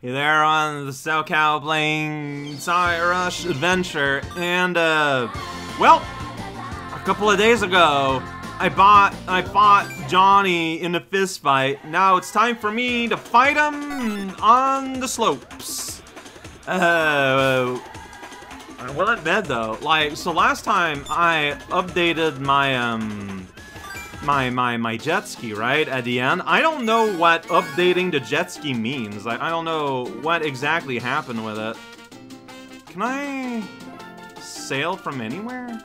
Hey there on the SoCal playing Sai Rush Adventure, and well, a couple of days ago, I fought Johnny in a fist fight. Now it's time for me to fight him on the slopes. I will admit though, like, so last time I updated my my jet ski, right, at the end. I don't know what updating the jet ski means. Like, I don't know what exactly happened with it. Can I sail from anywhere?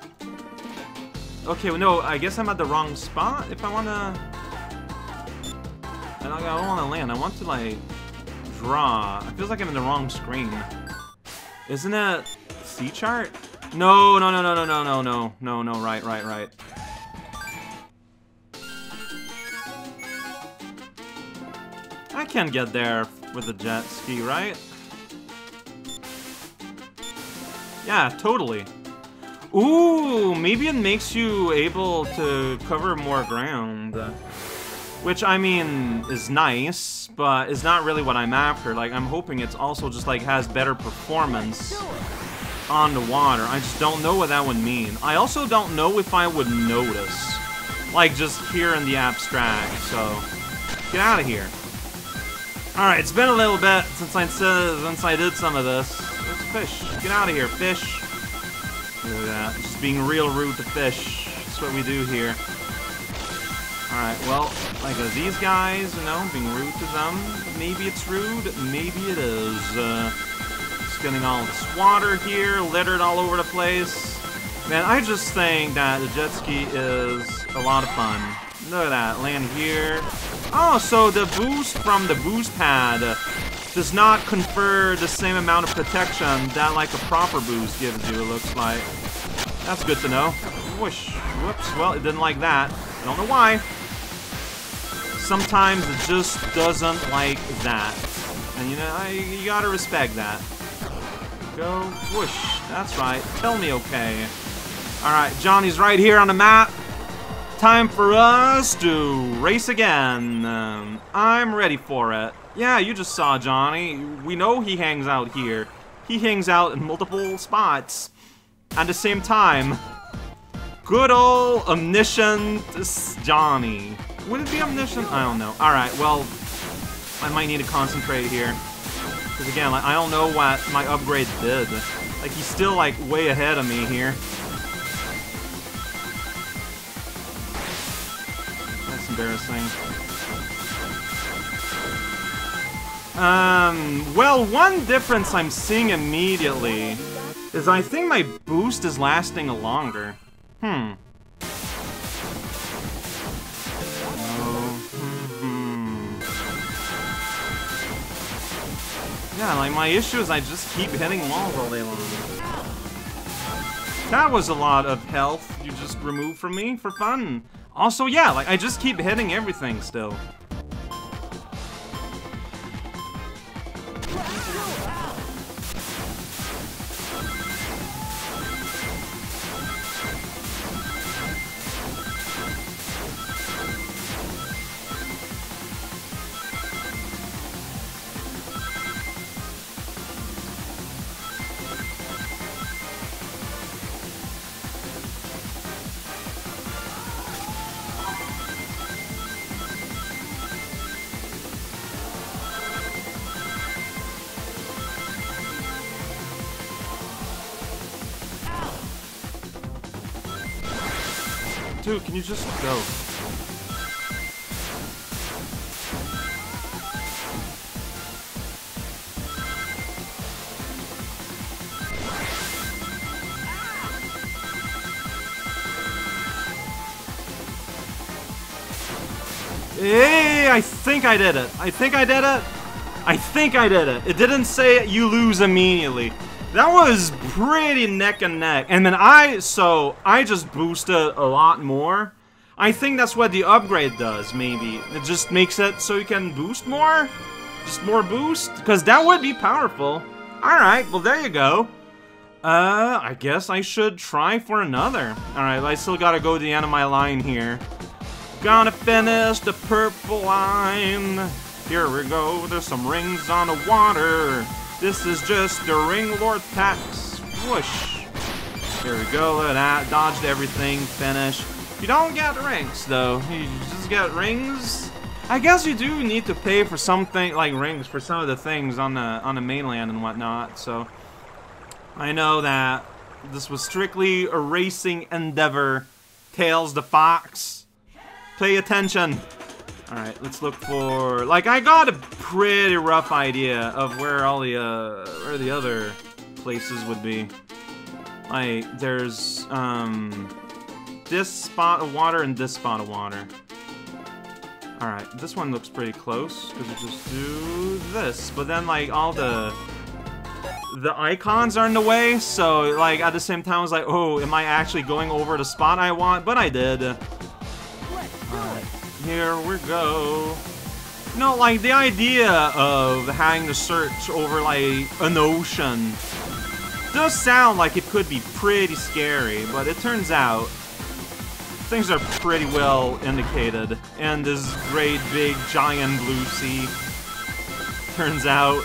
Okay, well, no, I guess I'm at the wrong spot if I wanna... I don't wanna land, I want to, like, draw. It feels like I'm in the wrong screen. Isn't it sea chart? No, no, no, no, no, no, no, no, no, no, right, right, right. I can get there with a jet ski, right? Yeah, totally. Ooh, maybe it makes you able to cover more ground. Which, I mean, is nice, but it's not really what I'm after. Like, I'm hoping it's also just, like, has better performance on the water. I just don't know what that would mean. I also don't know if I would notice. Like, just here in the abstract, so... Get out of here. Alright, it's been a little bit since I did some of this. Let's fish. Get out of here, fish. Look at that. Just being real rude to fish. That's what we do here. Alright, well, like these guys, you know, being rude to them. Maybe it's rude, maybe it is. Just getting all this water here, littered all over the place. Man, I just think that the jet ski is a lot of fun. Look at that, land here. Oh, so the boost from the boost pad does not confer the same amount of protection that, like, a proper boost gives you, it looks like. That's good to know. Whoosh. Whoops. Well, it didn't like that. I don't know why. Sometimes it just doesn't like that. And, you know, you gotta respect that. Go. Whoosh. That's right. Tell me okay. Alright, Johnny's right here on the map. Time for us to race again. I'm ready for it. Yeah, you just saw Johnny. We know he hangs out here. He hangs out in multiple spots at the same time. Good old omniscient Johnny. Would it be omniscient? I don't know. Alright, well, I might need to concentrate here. Because again, like, I don't know what my upgrade did. Like, he's still, like, way ahead of me here. That's embarrassing. Well, one difference I'm seeing immediately is I think my boost is lasting longer. Yeah, like, my issue is I just keep hitting walls all day long. That was a lot of health you just removed from me for fun. Also, yeah, like, I just keep hitting everything still. Dude, can you just go? Hey, I think I did it. I think I did it. I think I did it. It didn't say you lose immediately. That was pretty neck and neck. And then I just boosted a lot more. I think that's what the upgrade does, maybe. It just makes it so you can boost more? Just more boost? Because that would be powerful. Alright, well there you go. I guess I should try for another. Alright, I still gotta go to the end of my line here. Gonna finish the purple line. Here we go, there's some rings on the water. This is just the ring lord pack. Whoosh. Here we go, look at that. Dodged everything, finish. You don't get rings though. You just get rings. I guess you do need to pay for something like rings for some of the things on the mainland and whatnot, so I know that this was strictly a racing endeavor. Tails the Fox. Pay attention. Alright, let's look for... Like, I got a pretty rough idea of where all the, other places would be. Like, there's, this spot of water and this spot of water. Alright, this one looks pretty close, because you just do this. But then, like, all the... The icons are in the way, so like at the same time I was like, oh, am I actually going over the spot I want? But I did. Alright, here we go. You know, like the idea of having to search over like an ocean does sound like it could be pretty scary, but it turns out things are pretty well indicated. And this great big giant blue sea turns out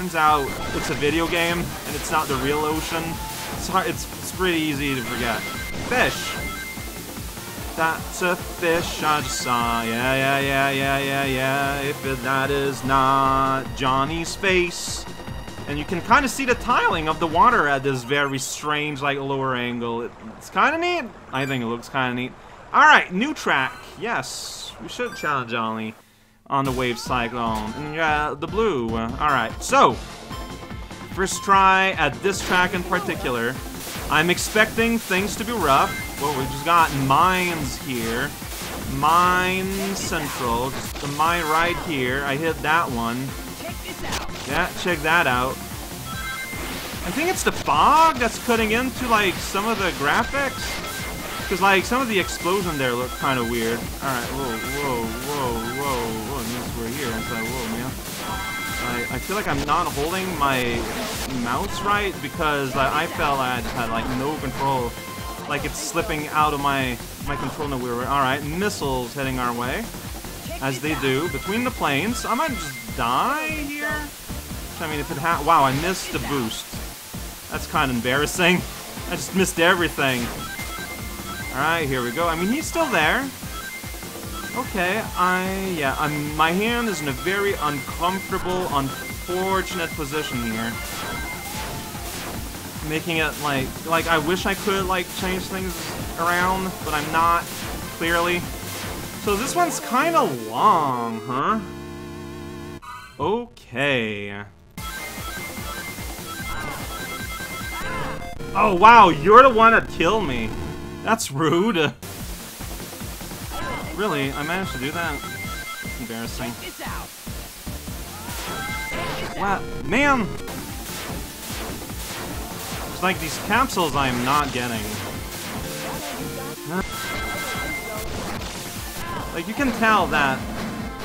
it's a video game and it's not the real ocean. It's hard, it's pretty easy to forget. Fish. That's a fish I just saw. Yeah. If that is not Johnny's face. And you can kind of see the tiling of the water at this very strange, like, lower angle. It's kind of neat. I think it looks kind of neat. All right, new track. Yes, we should challenge Johnny on the wave cyclone. And yeah, the blue. Alright, so first try at this track in particular. I'm expecting things to be rough. Well, we just got mines here. Mine central. Just the mine right here. I hit that one. Check this out. Yeah, check that out. I think it's the fog that's cutting into like some of the graphics. Because, like, some of the explosion there looked kind of weird. Alright, whoa. Unless we're here, it's like, whoa, man. I feel like I'm not holding my mouse right because I felt I had, like, no control. Like, it's slipping out of my control nowhere. Alright, missiles heading our way. As they do. Between the planes. I might just die here. I mean, if it ha- Wow, I missed the boost. That's kind of embarrassing. I just missed everything. Alright, here we go. I mean, he's still there. Okay, my hand is in a very uncomfortable, unfortunate position here. Making it, like I wish I could, like, change things around, but I'm not, clearly. So this one's kind of long, huh? Okay. Oh, wow, you're the one that killed me. That's rude. Really? I managed to do that? That's embarrassing. Wow, man! It's like these capsules I am not getting. Like, you can tell that...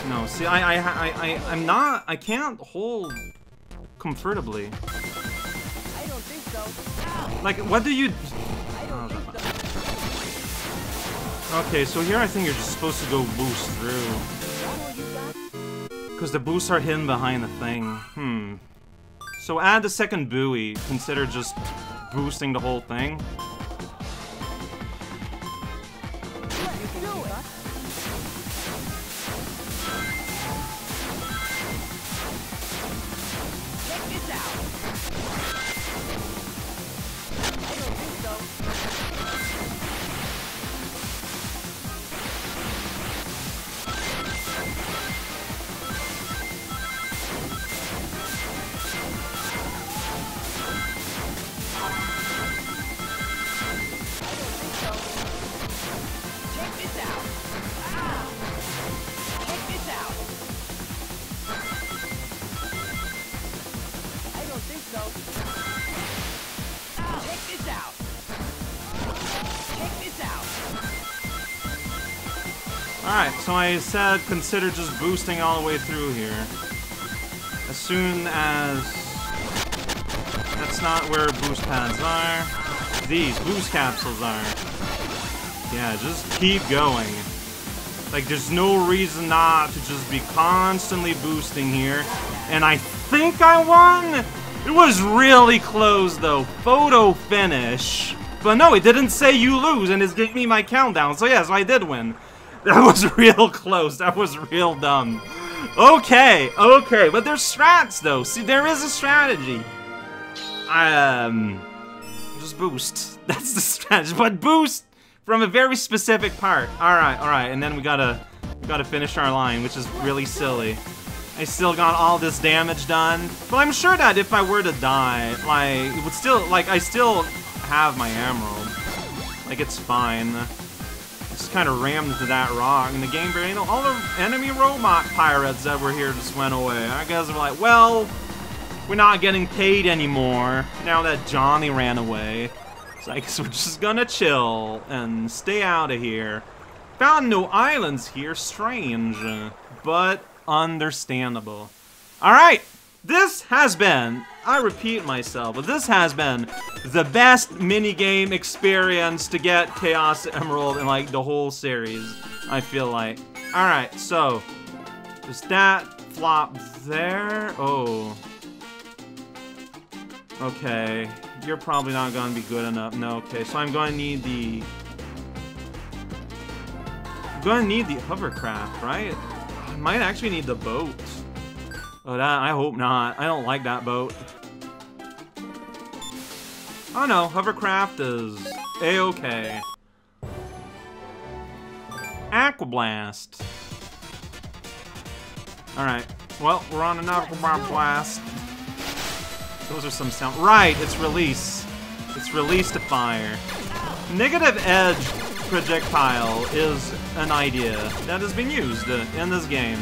No, see, I'm not... I can't hold comfortably. Like, what do you... Okay, so here I think you're just supposed to go boost through. Because the boosts are hidden behind the thing. So add the second buoy. Consider just boosting the whole thing. Alright, so I said consider just boosting all the way through here. As soon as... That's not where boost pads are. These boost capsules are. Yeah, just keep going. Like, there's no reason not to just be constantly boosting here. And I think I won? It was really close, though. Photo finish. But no, it didn't say you lose, and it gave me my countdown. So yes, I did win. That was real close. That was real dumb. Okay, okay. But there's strats, though. See, there is a strategy. Just boost. That's the strategy. But boost from a very specific part. Alright, alright. And then we gotta finish our line, which is really silly. I still got all this damage done. But I'm sure that if I were to die, like, it would still, like, I still have my emerald. Like, it's fine. I just kind of rammed into that rock, and the game brain, all the enemy robot pirates that were here just went away. I guess we're like, well, we're not getting paid anymore now that Johnny ran away. So I guess we're just gonna chill and stay out of here. Found no islands here, strange, but understandable. Alright, this has been, I repeat myself, but this has been the best minigame experience to get Chaos Emerald in, like, the whole series, I feel like. Alright, so, does that flop there? Oh. Okay, you're probably not gonna be good enough. No, okay, so I'm gonna need the... I'm gonna need the hovercraft, right? I might actually need the boat. Oh, that, I hope not. I don't like that boat. Oh no, hovercraft is a-okay. Aquablast. Alright, well, we're on an Aquablast. Those are some sound. Right, it's release. It's release to fire. Negative edge projectile is an idea that has been used in this game.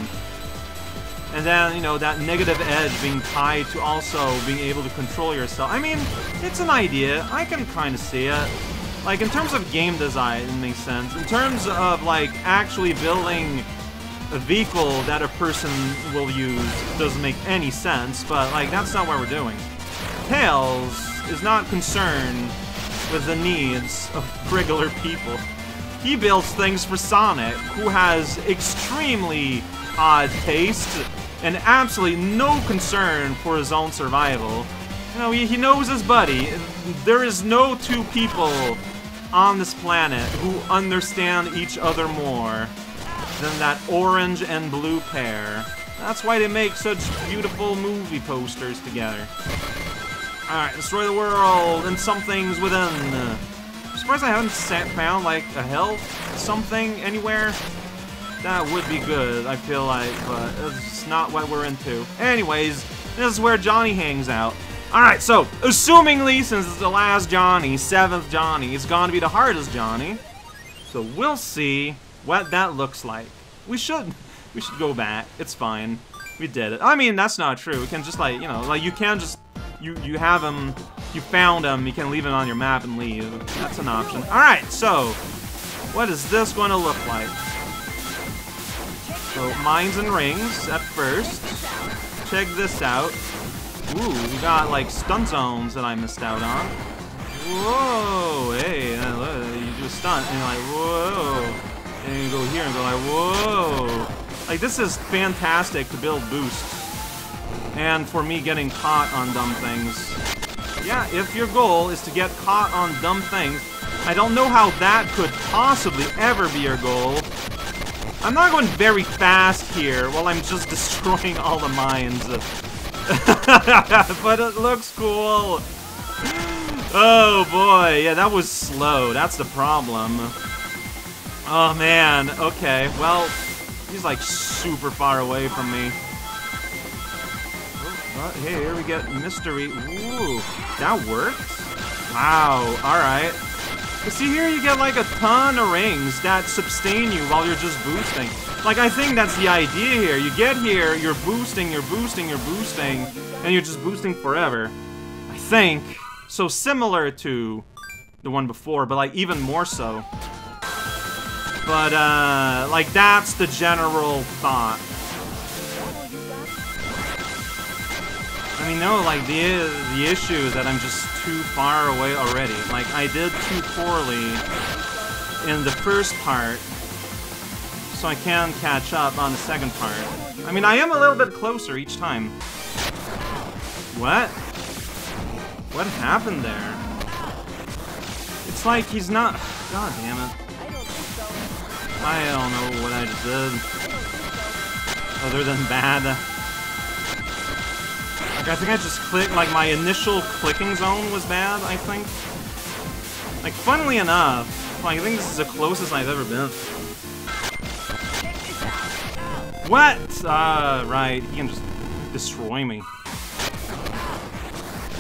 And then, you know, that negative edge being tied to also being able to control yourself. I mean, it's an idea. I can kind of see it. Like, in terms of game design, it makes sense. In terms of, like, actually building a vehicle that a person will use, doesn't make any sense. But, like, that's not what we're doing. Tails is not concerned with the needs of regular people. He builds things for Sonic, who has extremely odd taste and absolutely no concern for his own survival. You know, he knows his buddy. There is no two people on this planet who understand each other more than that orange and blue pair. That's why they make such beautiful movie posters together. Alright, destroy the world and some things within. I'm surprised I haven't found, like, a health something anywhere. That would be good, I feel like, but it's not what we're into. Anyways, this is where Johnny hangs out. Alright, so, assumingly, since it's the last Johnny, 7th Johnny, it's gonna be the hardest Johnny. So we'll see what that looks like. We should go back. It's fine. We did it. I mean, that's not true. We can just, like, you know, like, you can just, you have him, you found him, you can leave it on your map and leave. That's an option. Alright, so, what is this gonna look like? So, mines and rings at first. Check this out. Ooh, we got, like, stun zones that I missed out on. Whoa, hey, you do a stunt, and you're like, whoa. And you go here and go like, whoa. Like, this is fantastic to build boosts. And for me getting caught on dumb things. Yeah, if your goal is to get caught on dumb things, I don't know how that could possibly ever be your goal. I'm not going very fast here while I'm just destroying all the mines. But it looks cool. Oh boy, yeah, that was slow. That's the problem. Oh man, okay, well, he's like super far away from me. Oh, hey, here we get mystery. Ooh, that works? Wow, alright. But see, here you get, like, a ton of rings that sustain you while you're just boosting. Like, I think that's the idea here. You get here, you're boosting, you're boosting, you're boosting, and you're just boosting forever. I think. So similar to the one before, but, like, even more so. But, like, that's the general thought. I mean, no, like, the issue is that I'm just too far away already. Like, I did too poorly in the first part. so I can catch up on the second part. I mean, I am a little bit closer each time. What? What happened there? It's like he's not... God damn it. I don't know what I just did. Other than bad. Like, I think I just clicked, like, my initial clicking zone was bad, I think. Like, funnily enough... I think this is the closest I've ever been. What? Right. He can just destroy me.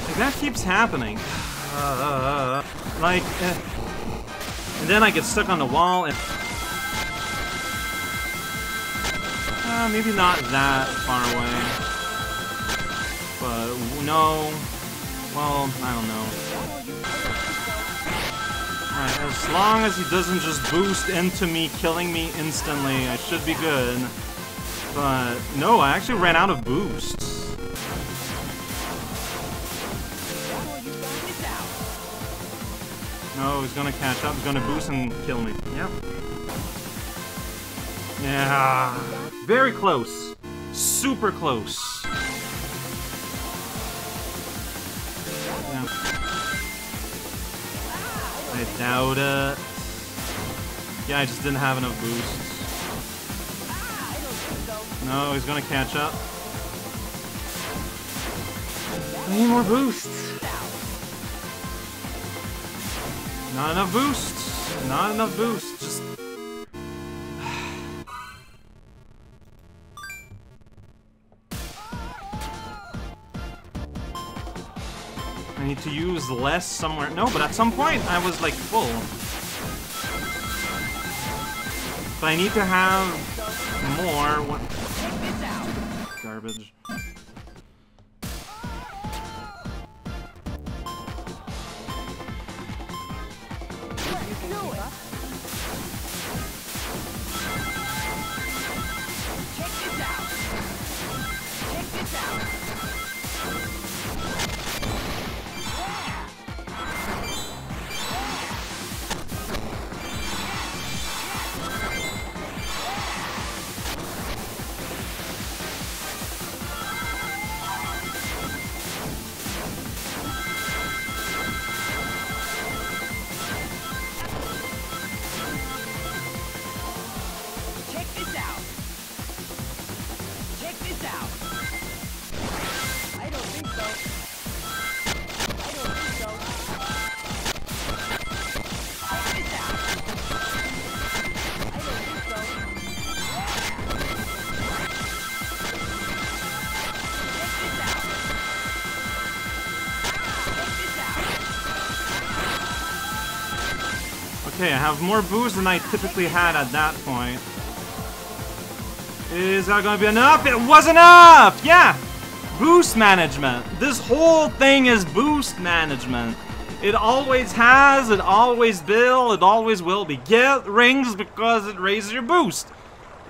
Like, that keeps happening. And then I get stuck on the wall and... maybe not that far away. But, no. Well, I don't know. Alright, as long as he doesn't just boost into me, killing me instantly, I should be good. But, no, I actually ran out of boosts. No, he's gonna catch up, he's gonna boost and kill me. Yep. Yeah. Very close. Super close. Yeah. I doubt it. Yeah, I just didn't have enough boosts. No, he's gonna catch up. I need more boosts. Not enough boosts. Not enough boosts. Just... I need to use less somewhere. No, but at some point I was like full. But I need to have more. What? Garbage. Okay, I have more booze than I typically had at that point. Is that gonna be enough? It was enough! Yeah! Boost management. This whole thing is boost management. It always has, it always will, it always will be. Get rings because it raises your boost.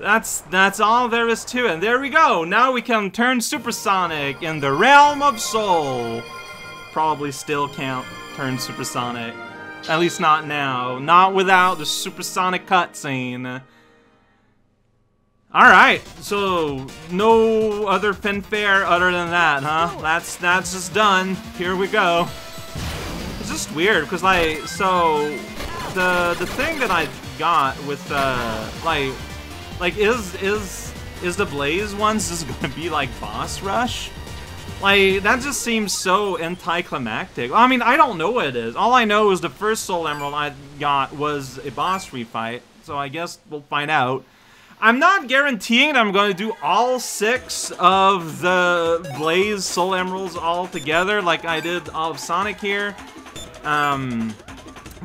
That's all there is to it. And there we go. Now we can turn Supersonic in the realm of soul. Probably still can't turn Supersonic. At least not now. Not without the Supersonic cutscene. Alright, so no other fanfare other than that, huh? That's just done. Here we go. It's just weird, because, like, so... The thing that I got with, is the Blaze ones just gonna be, like, boss rush? Like, that just seems so anticlimactic. I mean, I don't know what it is. All I know is the first Soul Emerald I got was a boss refight, so I guess we'll find out. I'm not guaranteeing I'm going to do all 6 of the Blaze Soul Emeralds all together, like I did all of Sonic here. But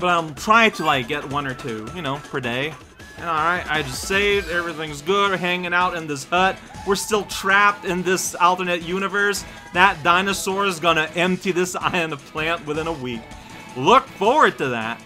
I'll try to, like, get 1 or 2, you know, per day. And alright, I just saved, everything's good, we're hanging out in this hut. We're still trapped in this alternate universe. That dinosaur is gonna empty this island of plant within a week. Look forward to that.